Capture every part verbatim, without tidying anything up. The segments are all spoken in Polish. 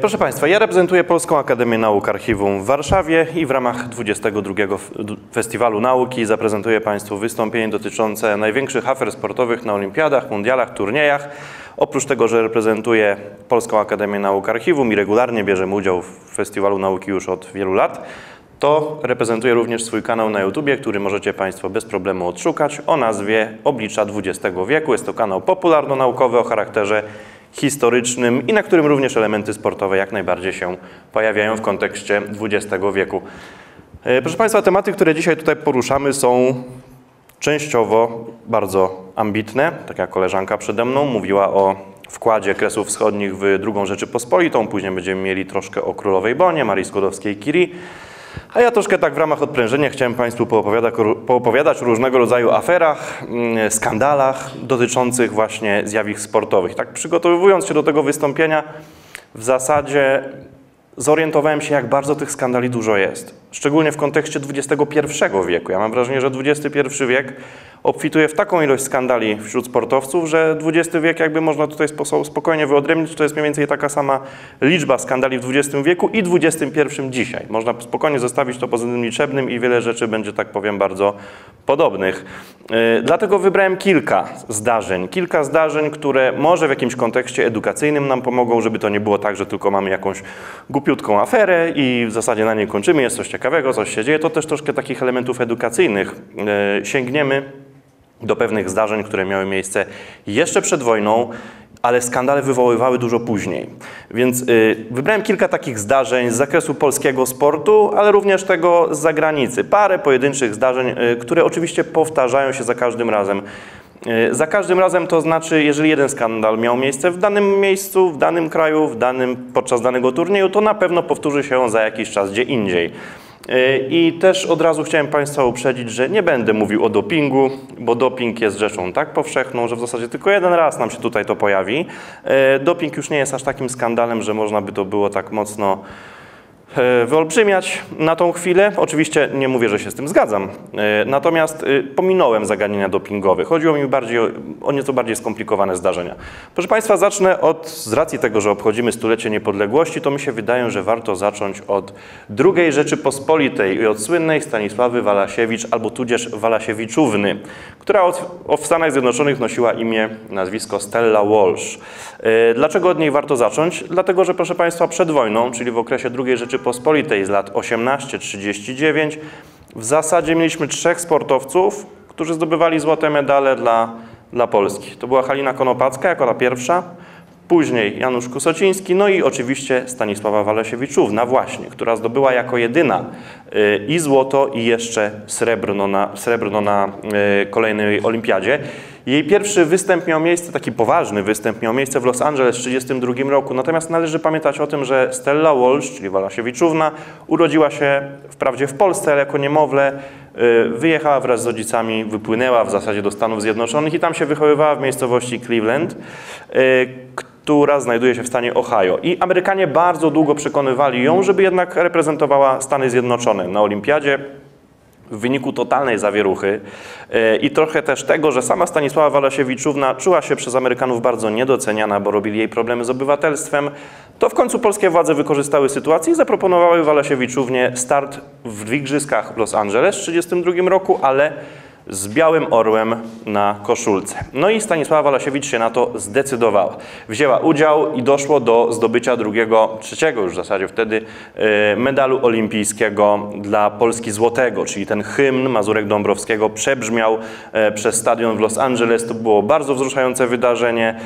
Proszę Państwa, ja reprezentuję Polską Akademię Nauk Archiwum w Warszawie i w ramach dwudziestego drugiego Festiwalu Nauki zaprezentuję Państwu wystąpienie dotyczące największych afer sportowych na olimpiadach, mundialach, turniejach. Oprócz tego, że reprezentuję Polską Akademię Nauk Archiwum i regularnie bierzemy udział w Festiwalu Nauki już od wielu lat, to reprezentuję również swój kanał na YouTubie, który możecie Państwo bez problemu odszukać o nazwie Oblicza dwudziestego wieku. Jest to kanał popularno-naukowy o charakterze historycznym i na którym również elementy sportowe jak najbardziej się pojawiają w kontekście dwudziestego wieku. Proszę Państwa, tematy, które dzisiaj tutaj poruszamy, są częściowo bardzo ambitne. Tak jak koleżanka przede mną mówiła o wkładzie Kresów Wschodnich w drugą Rzeczypospolitą. Później będziemy mieli troszkę o Królowej Bonie, Marii Skłodowskiej-Curie. A ja troszkę tak w ramach odprężenia chciałem Państwu poopowiadać, poopowiadać o różnego rodzaju aferach, skandalach dotyczących właśnie zjawisk sportowych. Tak przygotowując się do tego wystąpienia, w zasadzie zorientowałem się, jak bardzo tych skandali dużo jest. Szczególnie w kontekście dwudziestego pierwszego wieku. Ja mam wrażenie, że dwudziesty pierwszy wiek obfituje w taką ilość skandali wśród sportowców, że dwudziesty wiek jakby można tutaj spokojnie wyodrębnić. To jest mniej więcej taka sama liczba skandali w dwudziestym wieku i dwudziestym pierwszym dzisiaj. Można spokojnie zostawić to poza tym liczebnym i wiele rzeczy będzie, tak powiem, bardzo podobnych. Dlatego wybrałem kilka zdarzeń. Kilka zdarzeń, które może w jakimś kontekście edukacyjnym nam pomogą, żeby to nie było tak, że tylko mamy jakąś głupiutką aferę i w zasadzie na niej kończymy. Jest coś ciekawego, coś się dzieje. To też troszkę takich elementów edukacyjnych. Sięgniemy do pewnych zdarzeń, które miały miejsce jeszcze przed wojną, ale skandale wywoływały dużo później. Więc yy, wybrałem kilka takich zdarzeń z zakresu polskiego sportu, ale również tego z zagranicy. Parę pojedynczych zdarzeń, yy, które oczywiście powtarzają się za każdym razem. Yy, za każdym razem to znaczy, jeżeli jeden skandal miał miejsce w danym miejscu, w danym kraju, w danym, podczas danego turnieju, to na pewno powtórzy się on za jakiś czas gdzie indziej. I też od razu chciałem Państwa uprzedzić, że nie będę mówił o dopingu, bo doping jest rzeczą tak powszechną, że w zasadzie tylko jeden raz nam się tutaj to pojawi. Doping już nie jest aż takim skandalem, że można by to było tak mocno wyolbrzymiać na tą chwilę. Oczywiście nie mówię, że się z tym zgadzam, natomiast pominąłem zagadnienia dopingowe. Chodziło mi bardziej o, o nieco bardziej skomplikowane zdarzenia. Proszę Państwa, zacznę od, z racji tego, że obchodzimy stulecie niepodległości, to mi się wydaje, że warto zacząć od drugiej Rzeczypospolitej i od słynnej Stanisławy Walasiewicz, albo tudzież Walasiewiczówny, która od, od w Stanach Zjednoczonych nosiła imię, nazwisko Stella Walsh. Dlaczego od niej warto zacząć? Dlatego, że proszę Państwa, przed wojną, czyli w okresie drugiej Rzeczypospolitej, Rzeczypospolitej z lat osiemnaście trzydzieści dziewięć w zasadzie mieliśmy trzech sportowców, którzy zdobywali złote medale dla, dla Polski. To była Halina Konopacka jako ta pierwsza, później Janusz Kusociński, no i oczywiście Stanisława Walasiewiczówna właśnie, która zdobyła jako jedyna i złoto, i jeszcze srebrno na, srebrno na kolejnej olimpiadzie. Jej pierwszy występ miał miejsce, taki poważny występ miał miejsce w Los Angeles w tysiąc dziewięćset trzydziestym drugim roku. Natomiast należy pamiętać o tym, że Stella Walsh, czyli Walasiewiczówna, urodziła się wprawdzie w Polsce, ale jako niemowlę wyjechała wraz z rodzicami, wypłynęła w zasadzie do Stanów Zjednoczonych i tam się wychowywała w miejscowości Cleveland, która znajduje się w stanie Ohio. I Amerykanie bardzo długo przekonywali ją, żeby jednak reprezentowała Stany Zjednoczone na olimpiadzie. W wyniku totalnej zawieruchy i trochę też tego, że sama Stanisława Walasiewiczówna czuła się przez Amerykanów bardzo niedoceniana, bo robili jej problemy z obywatelstwem, to w końcu polskie władze wykorzystały sytuację i zaproponowały Walasiewiczównie start w igrzyskach w Los Angeles w tysiąc dziewięćset trzydziestym drugim roku, ale z białym orłem na koszulce. No i Stanisława Walasiewicz się na to zdecydowała. Wzięła udział i doszło do zdobycia drugiego, trzeciego już w zasadzie wtedy medalu olimpijskiego dla Polski złotego, czyli ten hymn Mazurek Dąbrowskiego przebrzmiał przez stadion w Los Angeles. To było bardzo wzruszające wydarzenie.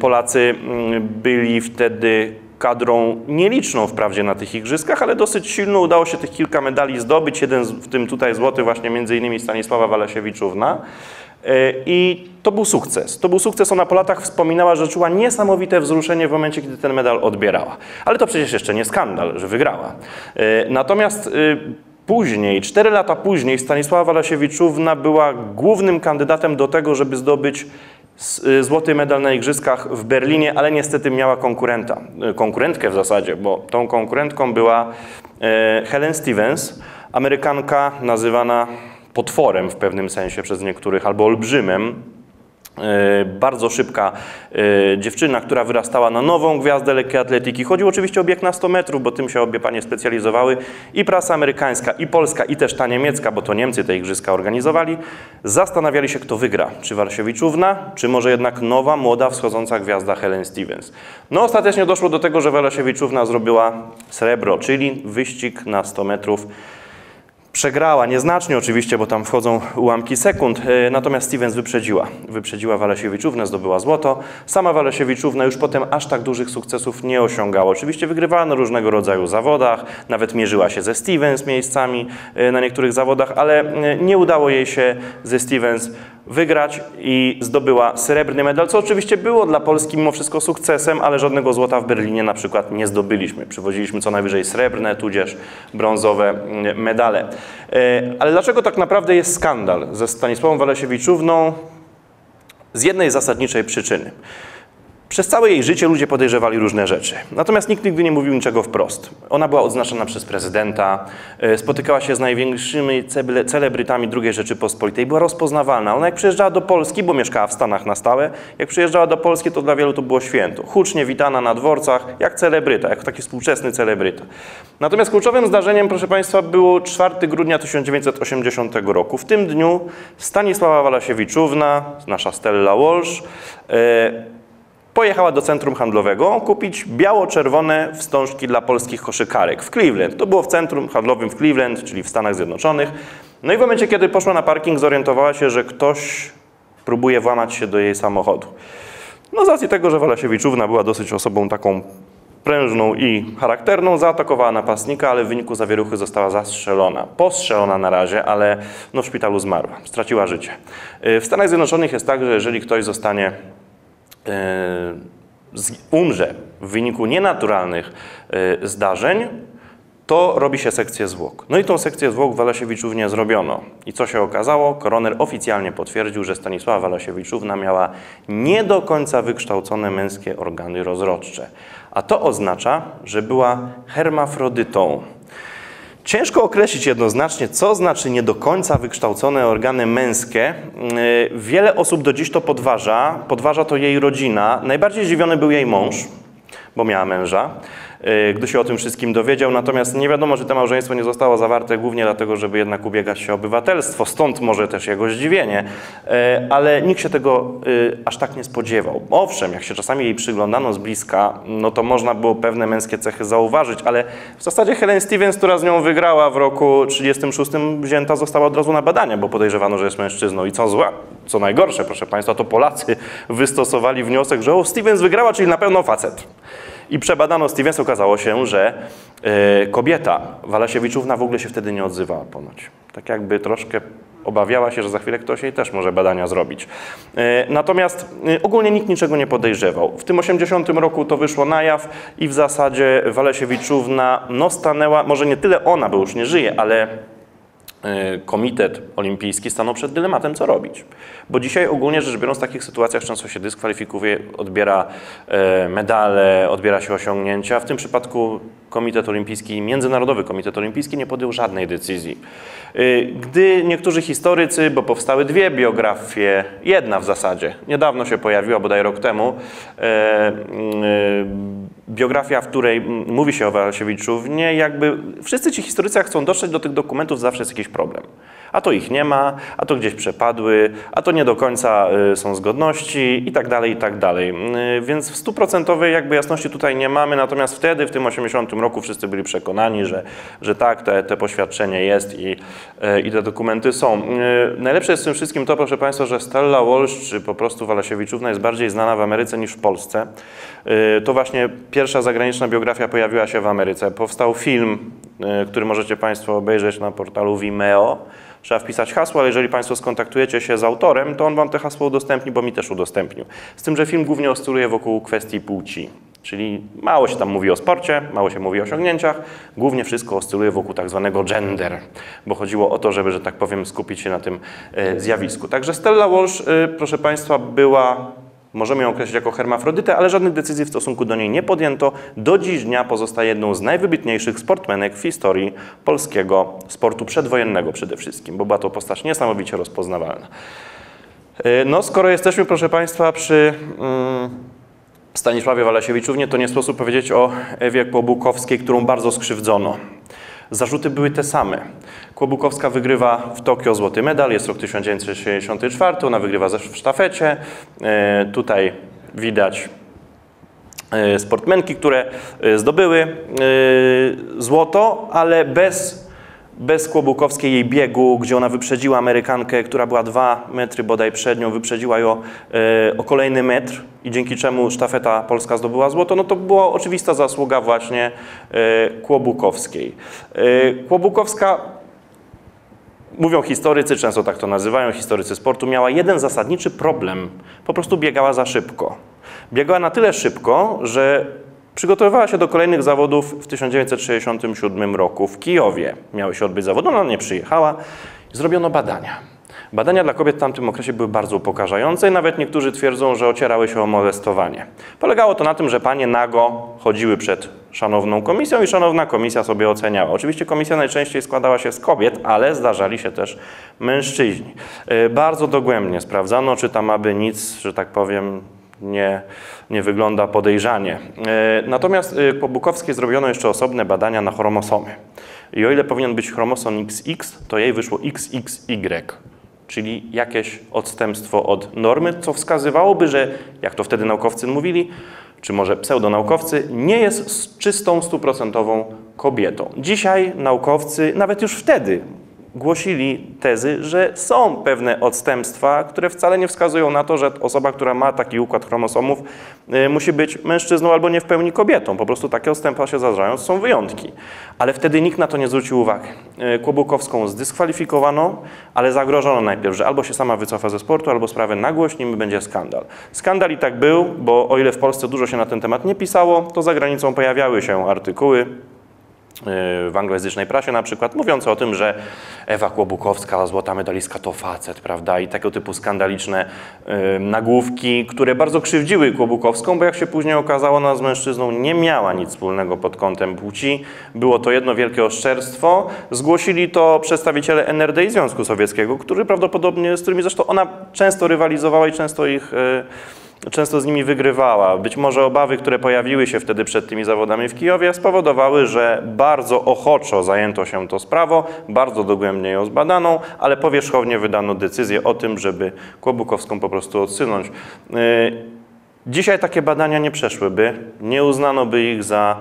Polacy byli wtedy kadrą nieliczną wprawdzie na tych igrzyskach, ale dosyć silno udało się tych kilka medali zdobyć. Jeden w tym tutaj złoty właśnie między innymi Stanisława Walasiewiczówna. I to był sukces. To był sukces. Ona po latach wspominała, że czuła niesamowite wzruszenie w momencie, kiedy ten medal odbierała. Ale to przecież jeszcze nie skandal, że wygrała. Natomiast później, cztery lata później Stanisława Walasiewiczówna była głównym kandydatem do tego, żeby zdobyć złoty medal na igrzyskach w Berlinie, ale niestety miała konkurenta, konkurentkę w zasadzie, bo tą konkurentką była Helen Stevens, Amerykanka nazywana potworem w pewnym sensie przez niektórych albo olbrzymem. bardzo szybka dziewczyna, która wyrastała na nową gwiazdę lekkiej atletyki. Chodziło oczywiście o bieg na sto metrów, bo tym się obie panie specjalizowały. I prasa amerykańska, i polska, i też ta niemiecka, bo to Niemcy te igrzyska organizowali, zastanawiali się, kto wygra. Czy Walasiewiczówna, czy może jednak nowa, młoda, wschodząca gwiazda Helen Stevens. No ostatecznie doszło do tego, że Walasiewiczówna zrobiła srebro, czyli wyścig na sto metrów. Przegrała, nieznacznie oczywiście, bo tam wchodzą ułamki sekund, natomiast Stevens wyprzedziła. Wyprzedziła Walasiewiczównę, zdobyła złoto. Sama Walasiewiczówna już potem aż tak dużych sukcesów nie osiągała. Oczywiście wygrywała na różnego rodzaju zawodach, nawet mierzyła się ze Stevens miejscami na niektórych zawodach, ale nie udało jej się ze Stevens wygrać i zdobyła srebrny medal, co oczywiście było dla Polski mimo wszystko sukcesem, ale żadnego złota w Berlinie na przykład nie zdobyliśmy. Przywoziliśmy co najwyżej srebrne, tudzież brązowe medale. Ale dlaczego tak naprawdę jest skandal ze Stanisławą Walasiewiczówną? Z jednej zasadniczej przyczyny. Przez całe jej życie ludzie podejrzewali różne rzeczy. Natomiast nikt nigdy nie mówił niczego wprost. Ona była odznaczana przez prezydenta, spotykała się z największymi celebrytami drugiej Rzeczypospolitej, była rozpoznawalna. Ona jak przyjeżdżała do Polski, bo mieszkała w Stanach na stałe, jak przyjeżdżała do Polski, to dla wielu to było święto. Hucznie witana na dworcach, jak celebryta, jak taki współczesny celebryta. Natomiast kluczowym zdarzeniem, proszę Państwa, było czwartego grudnia tysiąc dziewięćset osiemdziesiątego roku. W tym dniu Stanisława Walasiewiczówna, nasza Stella Walsh, pojechała do centrum handlowego kupić biało-czerwone wstążki dla polskich koszykarek w Cleveland. To było w centrum handlowym w Cleveland, czyli w Stanach Zjednoczonych. No i w momencie, kiedy poszła na parking, zorientowała się, że ktoś próbuje włamać się do jej samochodu. No z racji tego, że Walasiewiczówna była dosyć osobą taką prężną i charakterną, zaatakowała napastnika, ale w wyniku zawieruchy została zastrzelona. Postrzelona na razie, ale no w szpitalu zmarła, straciła życie. W Stanach Zjednoczonych jest tak, że jeżeli ktoś zostanie umrze w wyniku nienaturalnych zdarzeń, to robi się sekcję zwłok. No i tą sekcję zwłok Walasiewiczównie zrobiono. I co się okazało? Koroner oficjalnie potwierdził, że Stanisława Walasiewiczówna miała nie do końca wykształcone męskie organy rozrodcze. A to oznacza, że była hermafrodytą. Ciężko określić jednoznacznie, co znaczy nie do końca wykształcone organy męskie. Wiele osób do dziś to podważa, podważa to jej rodzina. Najbardziej zdziwiony był jej mąż, bo miała męża, gdy się o tym wszystkim dowiedział. Natomiast nie wiadomo, czy to małżeństwo nie zostało zawarte głównie dlatego, żeby jednak ubiegać się o obywatelstwo. Stąd może też jego zdziwienie. Ale nikt się tego aż tak nie spodziewał. Owszem, jak się czasami jej przyglądano z bliska, no to można było pewne męskie cechy zauważyć, ale w zasadzie Helen Stevens, która z nią wygrała w roku tysiąc dziewięćset trzydziestym szóstym, wzięta została od razu na badania, bo podejrzewano, że jest mężczyzną. I co zła, co najgorsze, proszę Państwa, to Polacy wystosowali wniosek, że o, Stevens wygrała, czyli na pewno facet. I przebadano Stevens, okazało się, że y, kobieta Walasiewiczówna w ogóle się wtedy nie odzywała ponoć. Tak jakby troszkę obawiała się, że za chwilę ktoś jej też może badania zrobić. Y, natomiast y, ogólnie nikt niczego nie podejrzewał. W tym osiemdziesiątym roku to wyszło na jaw i w zasadzie Walasiewiczówna no stanęła, może nie tyle ona, bo już nie żyje, ale Komitet Olimpijski stanął przed dylematem, co robić. Bo dzisiaj ogólnie rzecz biorąc w takich sytuacjach często się dyskwalifikuje, odbiera medale, odbiera się osiągnięcia. W tym przypadku Komitet Olimpijski, Międzynarodowy Komitet Olimpijski nie podjął żadnej decyzji. Gdy niektórzy historycy, bo powstały dwie biografie, jedna w zasadzie, niedawno się pojawiła, bodaj rok temu, biografia, w której mówi się o Walasiewiczównie, jakby wszyscy ci historycy, jak chcą dotrzeć do tych dokumentów, zawsze jest jakiś problem. A to ich nie ma, a to gdzieś przepadły, a to nie do końca są zgodności i tak dalej, i tak dalej. Więc w stuprocentowej jakby jasności tutaj nie mamy, natomiast wtedy, w tym osiemdziesiątym roku wszyscy byli przekonani, że, że tak, te, te poświadczenie jest i, i te dokumenty są. Najlepsze jest w tym wszystkim to, proszę Państwa, że Stella Walsh, czy po prostu Walasiewiczówna jest bardziej znana w Ameryce niż w Polsce. To właśnie pierwsza zagraniczna biografia pojawiła się w Ameryce. Powstał film, który możecie Państwo obejrzeć na portalu Vimeo. Trzeba wpisać hasło, ale jeżeli Państwo skontaktujecie się z autorem, to on Wam te hasło udostępni, bo mi też udostępnił. Z tym, że film głównie oscyluje wokół kwestii płci. Czyli mało się tam mówi o sporcie, mało się mówi o osiągnięciach, głównie wszystko oscyluje wokół tak zwanego gender, bo chodziło o to, żeby, że tak powiem, skupić się na tym zjawisku. Także Stella Walsh, proszę Państwa, była... Możemy ją określić jako hermafrodytę, ale żadnych decyzji w stosunku do niej nie podjęto. Do dziś dnia pozostaje jedną z najwybitniejszych sportmenek w historii polskiego sportu przedwojennego przede wszystkim, bo była to postać niesamowicie rozpoznawalna. No, skoro jesteśmy, proszę Państwa, przy Stanisławie Walasiewiczównie, to nie sposób powiedzieć o Ewie Kłobukowskiej, którą bardzo skrzywdzono. Zarzuty były te same. Kłobukowska wygrywa w Tokio złoty medal, jest rok tysiąc dziewięćset sześćdziesiąty czwarty, ona wygrywa w sztafecie. Tutaj widać sportmenki, które zdobyły złoto, ale bez, bez Kłobukowskiej jej biegu, gdzie ona wyprzedziła Amerykankę, która była dwa metry bodaj przed nią, wyprzedziła ją o kolejny metr i dzięki czemu sztafeta polska zdobyła złoto, no to była oczywista zasługa właśnie Kłobukowskiej. Kłobukowska, mówią historycy, często tak to nazywają, historycy sportu, miała jeden zasadniczy problem. Po prostu biegała za szybko. Biegała na tyle szybko, że przygotowywała się do kolejnych zawodów w tysiąc dziewięćset sześćdziesiątym siódmym roku w Kijowie. Miały się odbyć zawody, ona nie przyjechała. Zrobiono badania. Badania dla kobiet w tamtym okresie były bardzo upokarzające i nawet niektórzy twierdzą, że ocierały się o molestowanie. Polegało to na tym, że panie nago chodziły przed szanowną komisją i szanowna komisja sobie oceniała. Oczywiście komisja najczęściej składała się z kobiet, ale zdarzali się też mężczyźni. Bardzo dogłębnie sprawdzano, czy tam aby nic, że tak powiem, Nie, nie wygląda podejrzanie. Natomiast Kłobukowskiej zrobiono jeszcze osobne badania na chromosomy. I o ile powinien być chromosom X X, to jej wyszło X X Y, czyli jakieś odstępstwo od normy, co wskazywałoby, że, jak to wtedy naukowcy mówili, czy może pseudonaukowcy, nie jest czystą, stuprocentową kobietą. Dzisiaj naukowcy, nawet już wtedy, głosili tezy, że są pewne odstępstwa, które wcale nie wskazują na to, że osoba, która ma taki układ chromosomów, musi być mężczyzną albo nie w pełni kobietą. Po prostu takie odstępstwa się zdarzają, są wyjątki. Ale wtedy nikt na to nie zwrócił uwagi. Kłobukowską zdyskwalifikowano, ale zagrożono najpierw, że albo się sama wycofa ze sportu, albo sprawę nagłośnimy, będzie skandal. Skandal i tak był, bo o ile w Polsce dużo się na ten temat nie pisało, to za granicą pojawiały się artykuły w anglojęzycznej prasie na przykład, mówiące o tym, że Ewa Kłobukowska, złota medalistka, to facet, prawda, i tego typu skandaliczne yy, nagłówki, które bardzo krzywdziły Kłobukowską, bo jak się później okazało, ona z mężczyzną nie miała nic wspólnego pod kątem płci. Było to jedno wielkie oszczerstwo. Zgłosili to przedstawiciele N R D i Związku Sowieckiego, który prawdopodobnie, z którymi zresztą ona często rywalizowała i często ich... Yy, Często z nimi wygrywała. Być może obawy, które pojawiły się wtedy przed tymi zawodami w Kijowie, spowodowały, że bardzo ochoczo zajęto się tą sprawą, bardzo dogłębnie ją zbadano, ale powierzchownie wydano decyzję o tym, żeby Kłobukowską po prostu odsunąć. Dzisiaj takie badania nie przeszłyby, nie uznano by ich za,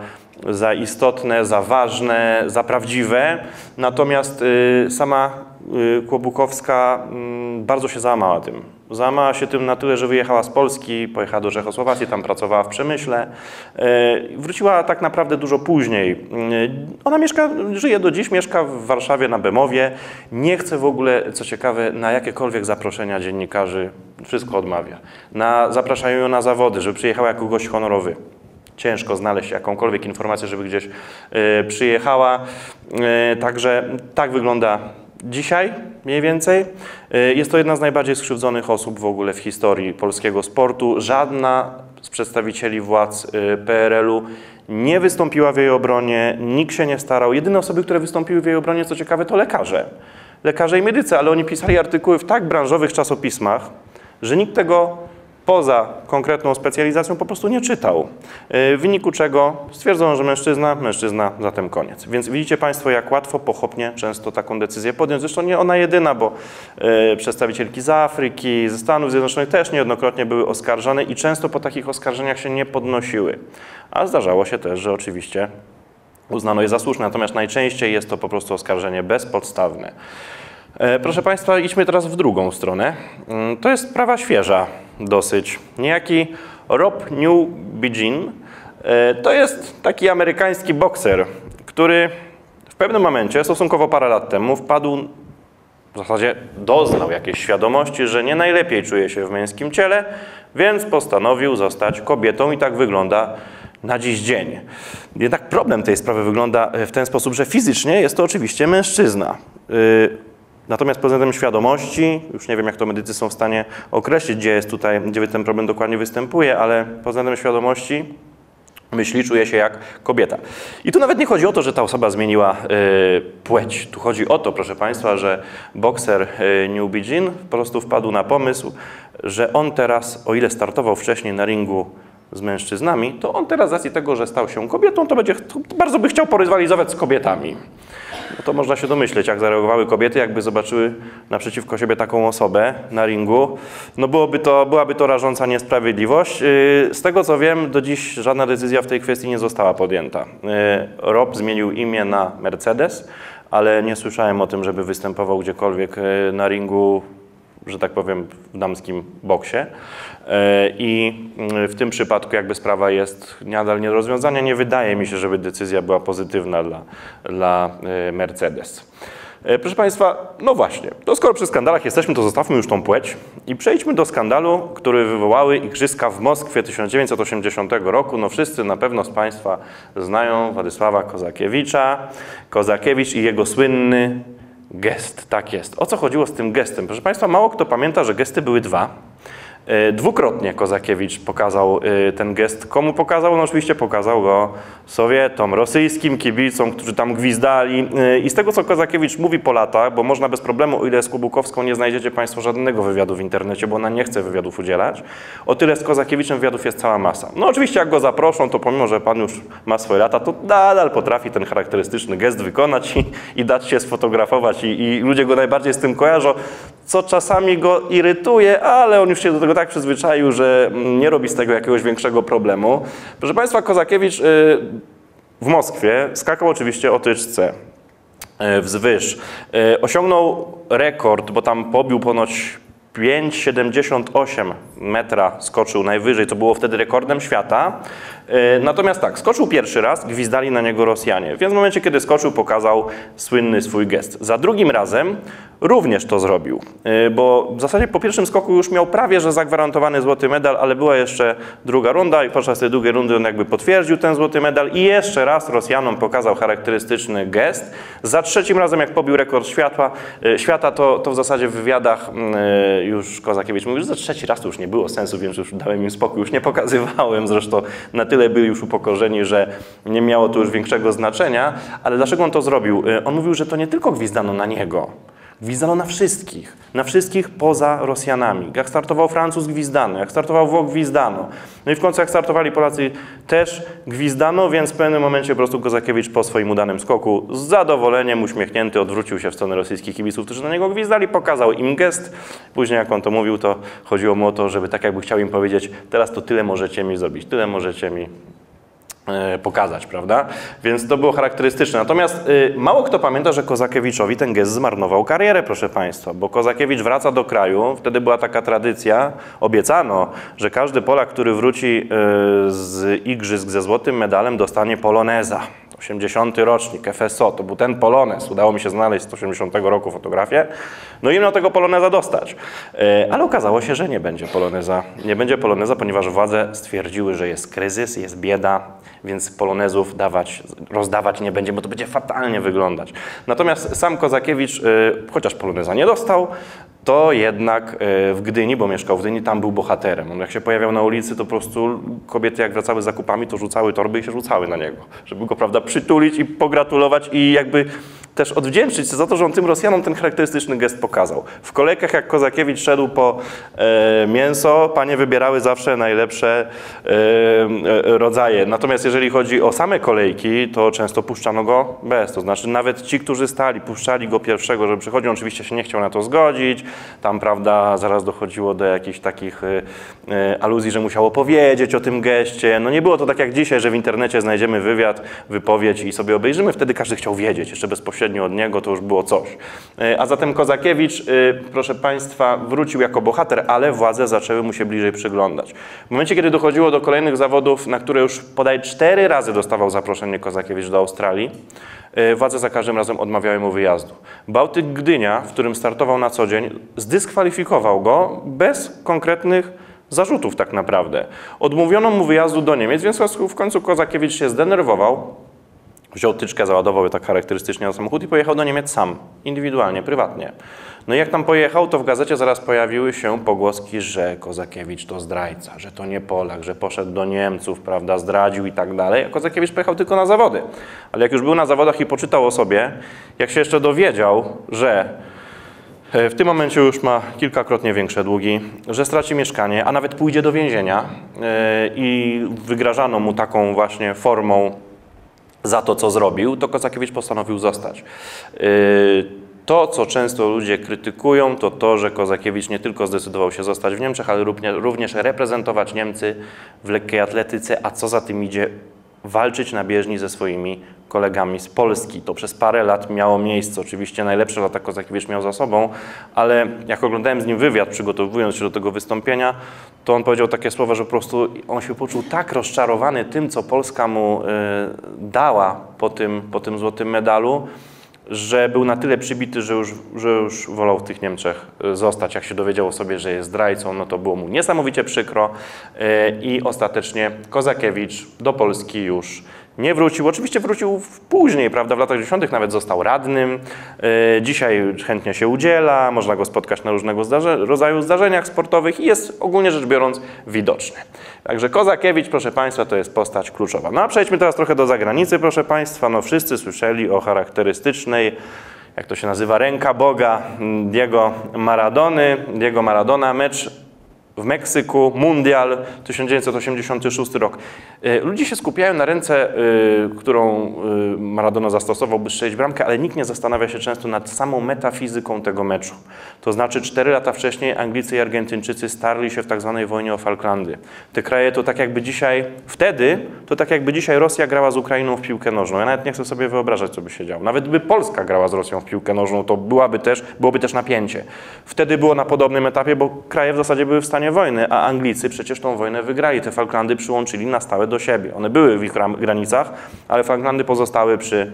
za istotne, za ważne, za prawdziwe, natomiast sama Kłobukowska bardzo się załamała tym. Załamała się tym na tyle, że wyjechała z Polski, pojechała do Czechosłowacji, tam pracowała w przemyśle. Wróciła tak naprawdę dużo później. Ona mieszka, żyje do dziś, mieszka w Warszawie na Bemowie. Nie chce w ogóle, co ciekawe, na jakiekolwiek zaproszenia dziennikarzy, wszystko odmawia. Na, zapraszają ją na zawody, żeby przyjechała jako gość honorowy. Ciężko znaleźć jakąkolwiek informację, żeby gdzieś przyjechała. Także tak wygląda dzisiaj mniej więcej. Jest to jedna z najbardziej skrzywdzonych osób w ogóle w historii polskiego sportu. Żadna z przedstawicieli władz P R L u nie wystąpiła w jej obronie, nikt się nie starał. Jedyne osoby, które wystąpiły w jej obronie, co ciekawe, to lekarze. Lekarze i medycy, ale oni pisali artykuły w tak branżowych czasopismach, że nikt tego poza konkretną specjalizacją po prostu nie czytał. W wyniku czego stwierdzono, że mężczyzna, mężczyzna, zatem koniec. Więc widzicie Państwo, jak łatwo, pochopnie często taką decyzję podjąć. Zresztą nie ona jedyna, bo przedstawicielki z Afryki, ze Stanów Zjednoczonych też niejednokrotnie były oskarżane i często po takich oskarżeniach się nie podnosiły. A zdarzało się też, że oczywiście uznano je za słuszne, natomiast najczęściej jest to po prostu oskarżenie bezpodstawne. Proszę Państwa, idźmy teraz w drugą stronę. To jest sprawa świeża dosyć. Niejaki Rob Newbiggin to jest taki amerykański bokser, który w pewnym momencie, stosunkowo parę lat temu, wpadł, w zasadzie doznał jakiejś świadomości, że nie najlepiej czuje się w męskim ciele, więc postanowił zostać kobietą i tak wygląda na dziś dzień. Jednak problem tej sprawy wygląda w ten sposób, że fizycznie jest to oczywiście mężczyzna. Natomiast pod względem świadomości, już nie wiem, jak to medycy są w stanie określić, gdzie jest tutaj, gdzie ten problem dokładnie występuje, ale pod względem świadomości myśli, czuje się jak kobieta. I tu nawet nie chodzi o to, że ta osoba zmieniła y, płeć. Tu chodzi o to, proszę Państwa, że bokser y, Newbiggin po prostu wpadł na pomysł, że on teraz, o ile startował wcześniej na ringu z mężczyznami, to on teraz z racji tego, że stał się kobietą, to będzie to bardzo by chciał porywalizować z kobietami. No to można się domyśleć, jak zareagowały kobiety, jakby zobaczyły naprzeciwko siebie taką osobę na ringu. No byłoby to, byłaby to rażąca niesprawiedliwość. Z tego co wiem, do dziś żadna decyzja w tej kwestii nie została podjęta. Rob zmienił imię na Mercedes, ale nie słyszałem o tym, żeby występował gdziekolwiek na ringu, że tak powiem, w damskim boksie. I w tym przypadku jakby sprawa jest nadal nie do rozwiązania. Nie wydaje mi się, żeby decyzja była pozytywna dla, dla Mercedes. Proszę Państwa, no właśnie, to skoro przy skandalach jesteśmy, to zostawmy już tą płeć i przejdźmy do skandalu, który wywołały Igrzyska w Moskwie tysiąc dziewięćset osiemdziesiątego roku. No wszyscy na pewno z Państwa znają Władysława Kozakiewicza. Kozakiewicz i jego słynny gest, tak jest. O co chodziło z tym gestem? Proszę Państwa, mało kto pamięta, że gesty były dwa. Dwukrotnie Kozakiewicz pokazał ten gest. Komu pokazał? No oczywiście pokazał go Sowietom, rosyjskim kibicom, którzy tam gwizdali. I z tego, co Kozakiewicz mówi po latach, bo można bez problemu, o ile z Kłobukowską nie znajdziecie Państwo żadnego wywiadu w internecie, bo ona nie chce wywiadów udzielać, o tyle z Kozakiewiczem wywiadów jest cała masa. No oczywiście jak go zaproszą, to pomimo, że Pan już ma swoje lata, to nadal potrafi ten charakterystyczny gest wykonać i, i dać się sfotografować. I, I ludzie go najbardziej z tym kojarzą, co czasami go irytuje, ale on już się do tego tak przyzwyczaił, że nie robi z tego jakiegoś większego problemu. Proszę Państwa, Kozakiewicz w Moskwie skakał oczywiście o tyczce wzwyż. Osiągnął rekord, bo tam pobił ponoć pięć siedemdziesiąt osiem metra, skoczył najwyżej, to było wtedy rekordem świata. Natomiast tak, skoczył pierwszy raz, gwizdali na niego Rosjanie, więc w momencie, kiedy skoczył, pokazał słynny swój gest. Za drugim razem również to zrobił, bo w zasadzie po pierwszym skoku już miał prawie, że zagwarantowany złoty medal, ale była jeszcze druga runda i podczas tej drugiej rundy on jakby potwierdził ten złoty medal i jeszcze raz Rosjanom pokazał charakterystyczny gest. Za trzecim razem, jak pobił rekord świata, świata to, to w zasadzie w wywiadach już Kozakiewicz mówił, że za trzeci raz to już nie było sensu, więc już dałem im spokój, już nie pokazywałem, zresztą na tyle byli już upokorzeni, że nie miało to już większego znaczenia, ale dlaczego on to zrobił? On mówił, że to nie tylko gwizdano na niego, gwizdano na wszystkich, na wszystkich poza Rosjanami. Jak startował Francuz, gwizdano, jak startował Włoch, gwizdano. No i w końcu jak startowali Polacy, też gwizdano, więc w pewnym momencie po prostu Kozakiewicz po swoim udanym skoku z zadowoleniem, uśmiechnięty, odwrócił się w stronę rosyjskich kibiców, którzy na niego gwizdali, pokazał im gest. Później jak on to mówił, to chodziło mu o to, żeby tak jakby chciał im powiedzieć, teraz to tyle możecie mi zrobić, tyle możecie mi pokazać, prawda? Więc to było charakterystyczne. Natomiast y, mało kto pamięta, że Kozakiewiczowi ten gest zmarnował karierę, proszę Państwa, bo Kozakiewicz wraca do kraju. Wtedy była taka tradycja, obiecano, że każdy Polak, który wróci y, z igrzysk ze złotym medalem, dostanie poloneza. osiemdziesiąty rocznik, F S O, to był ten polonez. Udało mi się znaleźć z osiemdziesiątego roku fotografię. No i miał tego poloneza dostać. E, ale okazało się, że nie będzie poloneza. Nie będzie poloneza, ponieważ władze stwierdziły, że jest kryzys, jest bieda, więc polonezów dawać, rozdawać nie będzie, bo to będzie fatalnie wyglądać. Natomiast sam Kozakiewicz, e, chociaż poloneza nie dostał, to jednak w Gdyni, bo mieszkał w Gdyni, tam był bohaterem. On jak się pojawiał na ulicy, to po prostu kobiety jak wracały z zakupami, to rzucały torby i się rzucały na niego, żeby go, prawda, przytulić i pogratulować i jakby też odwdzięczyć się za to, że on tym Rosjanom ten charakterystyczny gest pokazał. W kolejkach, jak Kozakiewicz szedł po e, mięso, panie wybierały zawsze najlepsze e, rodzaje. Natomiast jeżeli chodzi o same kolejki, to często puszczano go bez. To znaczy nawet ci, którzy stali, puszczali go pierwszego, że przychodzi. On oczywiście się nie chciał na to zgodzić. Tam, prawda, zaraz dochodziło do jakichś takich e, aluzji, że musiało powiedzieć o tym geście. No nie było to tak jak dzisiaj, że w internecie znajdziemy wywiad, wypowiedź i sobie obejrzymy. Wtedy każdy chciał wiedzieć, jeszcze bezpośrednio od niego, to już było coś. A zatem Kozakiewicz, proszę Państwa, wrócił jako bohater, ale władze zaczęły mu się bliżej przyglądać. W momencie, kiedy dochodziło do kolejnych zawodów, na które już bodaj cztery razy dostawał zaproszenie Kozakiewicz do Australii, władze za każdym razem odmawiały mu wyjazdu. Bałtyk Gdynia, w którym startował na co dzień, zdyskwalifikował go bez konkretnych zarzutów tak naprawdę. Odmówiono mu wyjazdu do Niemiec, więc w końcu Kozakiewicz się zdenerwował. Wziął tyczkę, załadował je tak charakterystycznie na samochód i pojechał do Niemiec sam, indywidualnie, prywatnie. No i jak tam pojechał, to w gazecie zaraz pojawiły się pogłoski, że Kozakiewicz to zdrajca, że to nie Polak, że poszedł do Niemców, prawda, zdradził i tak dalej. A Kozakiewicz pojechał tylko na zawody. Ale jak już był na zawodach i poczytał o sobie, jak się jeszcze dowiedział, że w tym momencie już ma kilkakrotnie większe długi, że straci mieszkanie, a nawet pójdzie do więzienia i wygrażano mu taką właśnie formą za to, co zrobił, to Kozakiewicz postanowił zostać. To, co często ludzie krytykują, to to, że Kozakiewicz nie tylko zdecydował się zostać w Niemczech, ale również reprezentować Niemcy w lekkiej atletyce, a co za tym idzie, walczyć na bieżni ze swoimi kolegami z Polski. To przez parę lat miało miejsce. Oczywiście najlepsze lata Kozakiewicz miał za sobą, ale jak oglądałem z nim wywiad, przygotowując się do tego wystąpienia, to on powiedział takie słowa, że po prostu on się poczuł tak rozczarowany tym, co Polska mu dała po tym, po tym złotym medalu, że był na tyle przybity, że już, że już wolał w tych Niemczech zostać. Jak się dowiedział o sobie, że jest zdrajcą, no to było mu niesamowicie przykro i ostatecznie Kozakiewicz do Polski już nie wrócił. Oczywiście wrócił później, prawda, w latach dziesiątych nawet został radnym. Dzisiaj chętnie się udziela, można go spotkać na różnego zdarze rodzaju zdarzeniach sportowych i jest ogólnie rzecz biorąc widoczny. Także Kozakiewicz, proszę Państwa, to jest postać kluczowa. No a przejdźmy teraz trochę do zagranicy, proszę Państwa. No wszyscy słyszeli o charakterystycznej, jak to się nazywa, ręka Boga Diego Maradony. Diego Maradona, mecz w Meksyku, Mundial, tysiąc dziewięćset osiemdziesiąty szósty rok. Ludzie się skupiają na ręce, którą Maradona zastosował, by strzelić bramkę, ale nikt nie zastanawia się często nad samą metafizyką tego meczu. To znaczy cztery lata wcześniej Anglicy i Argentyńczycy starli się w tak zwanej wojnie o Falklandy. Te kraje to tak jakby dzisiaj, wtedy, to tak jakby dzisiaj Rosja grała z Ukrainą w piłkę nożną. Ja nawet nie chcę sobie wyobrażać, co by się działo. Nawet by Polska grała z Rosją w piłkę nożną, to byłaby też, byłoby też napięcie. Wtedy było na podobnym etapie, bo kraje w zasadzie były w stanie wojny, a Anglicy przecież tą wojnę wygrali. Te Falklandy przyłączyli na stałe do siebie. One były w ich granicach, ale Falklandy pozostały przy,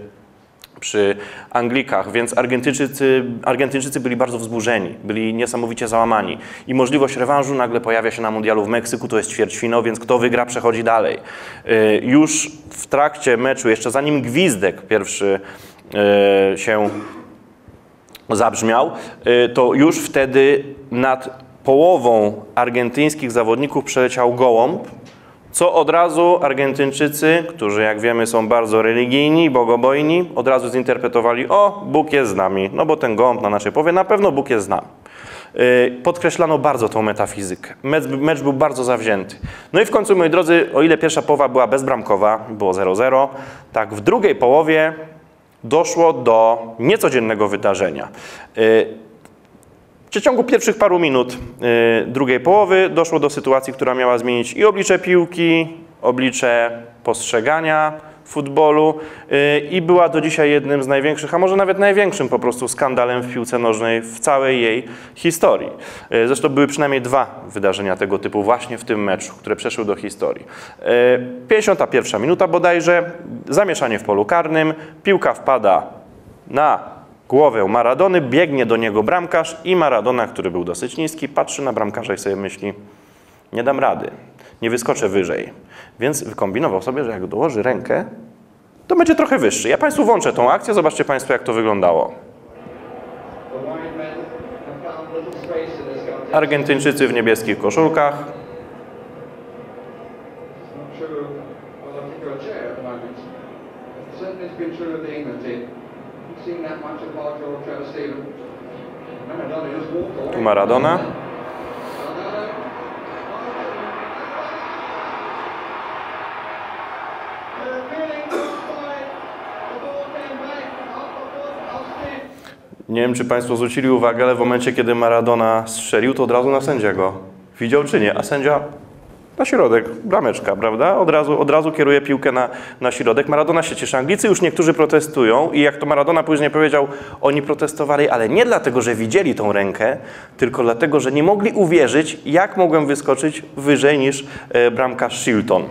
przy Anglikach, więc Argentyńczycy, Argentyńczycy byli bardzo wzburzeni, byli niesamowicie załamani. I możliwość rewanżu nagle pojawia się na mundialu w Meksyku, to jest ćwierćfinał, więc kto wygra, przechodzi dalej. Już w trakcie meczu, jeszcze zanim gwizdek pierwszy się zabrzmiał, to już wtedy nad połową argentyńskich zawodników przeleciał gołąb, co od razu Argentyńczycy, którzy jak wiemy są bardzo religijni, bogobojni, od razu zinterpretowali, o, Bóg jest z nami, no bo ten gołąb na naszej połowie, na pewno Bóg jest z nami. Podkreślano bardzo tą metafizykę. Mecz, mecz był bardzo zawzięty. No i w końcu, moi drodzy, o ile pierwsza połowa była bezbramkowa, było zero zero, tak w drugiej połowie doszło do niecodziennego wydarzenia. W przeciągu pierwszych paru minut drugiej połowy doszło do sytuacji, która miała zmienić i oblicze piłki, oblicze postrzegania futbolu i była do dzisiaj jednym z największych, a może nawet największym po prostu skandalem w piłce nożnej w całej jej historii. Zresztą były przynajmniej dwa wydarzenia tego typu właśnie w tym meczu, które przeszły do historii. pięćdziesiąta pierwsza minuta bodajże, zamieszanie w polu karnym, piłka wpada na głowę Maradony, biegnie do niego bramkarz i Maradona, który był dosyć niski, patrzy na bramkarza i sobie myśli, nie dam rady, nie wyskoczę wyżej. Więc wykombinował sobie, że jak dołoży rękę, to będzie trochę wyższy. Ja Państwu włączę tą akcję, zobaczcie Państwo, jak to wyglądało. Argentyńczycy w niebieskich koszulkach. Tu Maradona. Nie wiem, czy Państwo zwrócili uwagę, ale w momencie, kiedy Maradona strzelił, to od razu na sędziego. Widział czy nie, a sędzia na środek, brameczka, prawda? Od razu, od razu kieruje piłkę na, na środek. Maradona się cieszy. Anglicy już niektórzy protestują i jak to Maradona później powiedział, oni protestowali, ale nie dlatego, że widzieli tą rękę, tylko dlatego, że nie mogli uwierzyć, jak mogłem wyskoczyć wyżej niż bramkarz Shilton.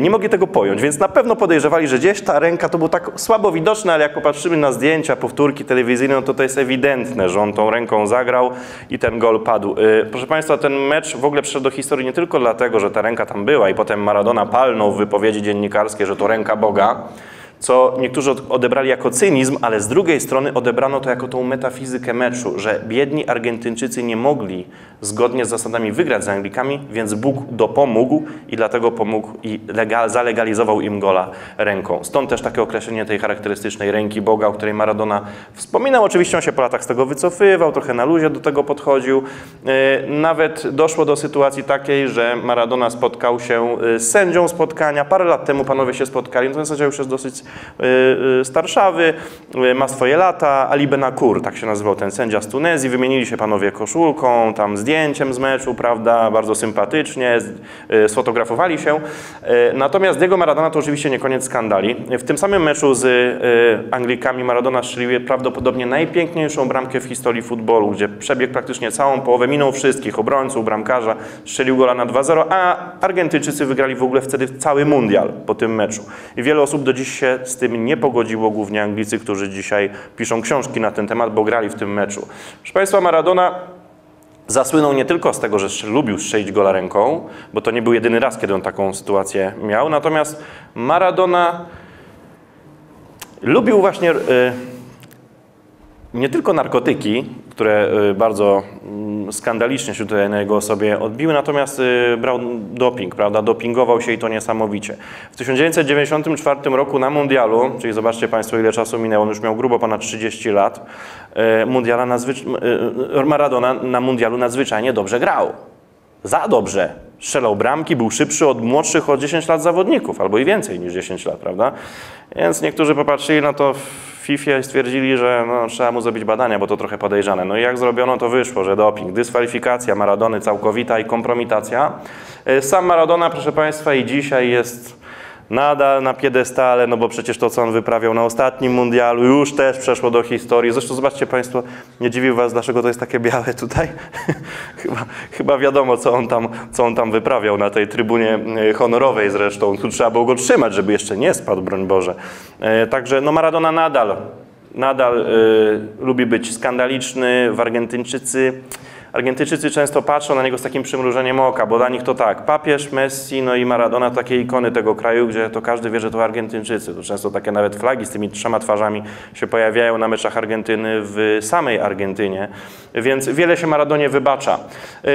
Nie mogli tego pojąć, więc na pewno podejrzewali, że gdzieś ta ręka to było tak słabo widoczne, ale jak popatrzymy na zdjęcia, powtórki telewizyjne, no to to jest ewidentne, że on tą ręką zagrał i ten gol padł. Proszę Państwa, ten mecz w ogóle przyszedł do historii nie tylko dlatego, że ta ręka tam była i potem Maradona palnął w wypowiedzi dziennikarskiej, że to ręka Boga, co niektórzy odebrali jako cynizm, ale z drugiej strony odebrano to jako tą metafizykę meczu, że biedni Argentyńczycy nie mogli zgodnie z zasadami wygrać z Anglikami, więc Bóg dopomógł i dlatego pomógł i legal, zalegalizował im gola ręką. Stąd też takie określenie tej charakterystycznej ręki Boga, o której Maradona wspominał. Oczywiście on się po latach z tego wycofywał, trochę na luzie do tego podchodził. Nawet doszło do sytuacji takiej, że Maradona spotkał się z sędzią spotkania. Parę lat temu panowie się spotkali, ten sędzia już jest dosyć starszawy, ma swoje lata, Ali Ben-Akur, tak się nazywał ten sędzia z Tunezji, wymienili się panowie koszulką, tam zdjęciem z meczu, prawda, bardzo sympatycznie, sfotografowali się. Natomiast Diego Maradona to oczywiście nie koniec skandali. W tym samym meczu z Anglikami Maradona strzelił prawdopodobnie najpiękniejszą bramkę w historii futbolu, gdzie przebiegł praktycznie całą połowę, minął wszystkich, obrońców, bramkarza, strzelił gola na dwa zero, a Argentyńczycy wygrali w ogóle wtedy cały mundial po tym meczu. I wiele osób do dziś się z tym nie pogodziło, głównie Anglicy, którzy dzisiaj piszą książki na ten temat, bo grali w tym meczu. Proszę Państwa, Maradona zasłynął nie tylko z tego, że lubił strzelić gola ręką, bo to nie był jedyny raz, kiedy on taką sytuację miał, natomiast Maradona lubił właśnie yy, nie tylko narkotyki, które bardzo skandalicznie się tutaj na jego osobie odbiły, natomiast brał doping, prawda? Dopingował się i to niesamowicie. W tysiąc dziewięćset dziewięćdziesiątym czwartym roku na mundialu, czyli zobaczcie Państwo, ile czasu minęło, on już miał grubo ponad trzydzieści lat, mundiala Maradona na mundialu nadzwyczajnie dobrze grał. Za dobrze. Strzelał bramki, był szybszy od młodszych o dziesięć lat zawodników, albo i więcej niż dziesięć lat, prawda? Więc niektórzy popatrzyli na to w FIFA i stwierdzili, że no, trzeba mu zrobić badania, bo to trochę podejrzane. No i jak zrobiono, to wyszło, że doping, dyskwalifikacja Maradony całkowita i kompromitacja. Sam Maradona, proszę Państwa, i dzisiaj jest nadal na piedestale, no bo przecież to, co on wyprawiał na ostatnim mundialu, już też przeszło do historii. Zresztą zobaczcie Państwo, nie dziwi Was, dlaczego to jest takie białe tutaj? chyba, chyba wiadomo, co on, tam, co on tam wyprawiał na tej trybunie honorowej zresztą. Tu trzeba było go trzymać, żeby jeszcze nie spadł, broń Boże. E, także no Maradona nadal, nadal e, lubi być skandaliczny. W Argentyńczycy Argentyńczycy często patrzą na niego z takim przymrużeniem oka, bo dla nich to tak, papież, Messi, no i Maradona, takie ikony tego kraju, gdzie to każdy wie, że to Argentyńczycy. To często takie nawet flagi z tymi trzema twarzami się pojawiają na meczach Argentyny w samej Argentynie, więc wiele się Maradonie wybacza.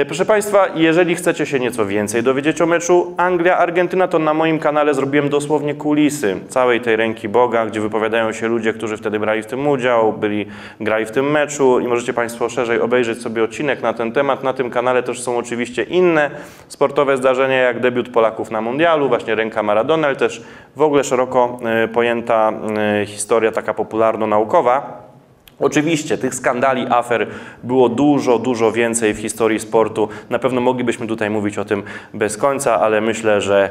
Proszę Państwa, jeżeli chcecie się nieco więcej dowiedzieć o meczu Anglia-Argentyna, to na moim kanale zrobiłem dosłownie kulisy całej tej ręki Boga, gdzie wypowiadają się ludzie, którzy wtedy brali w tym udział, byli, grali w tym meczu i możecie Państwo szerzej obejrzeć sobie odcinek na Na ten temat. Na tym kanale też są oczywiście inne sportowe zdarzenia, jak debiut Polaków na mundialu, właśnie ręka Maradona, ale też w ogóle szeroko pojęta historia taka popularno-naukowa. Oczywiście tych skandali, afer było dużo, dużo więcej w historii sportu. Na pewno moglibyśmy tutaj mówić o tym bez końca, ale myślę, że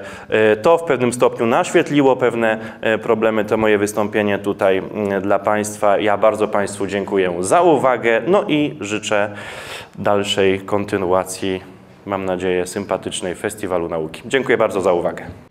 to w pewnym stopniu naświetliło pewne problemy, to moje wystąpienie tutaj dla Państwa. Ja bardzo Państwu dziękuję za uwagę, no i życzę dalszej kontynuacji, mam nadzieję, sympatycznej Festiwalu Nauki. Dziękuję bardzo za uwagę.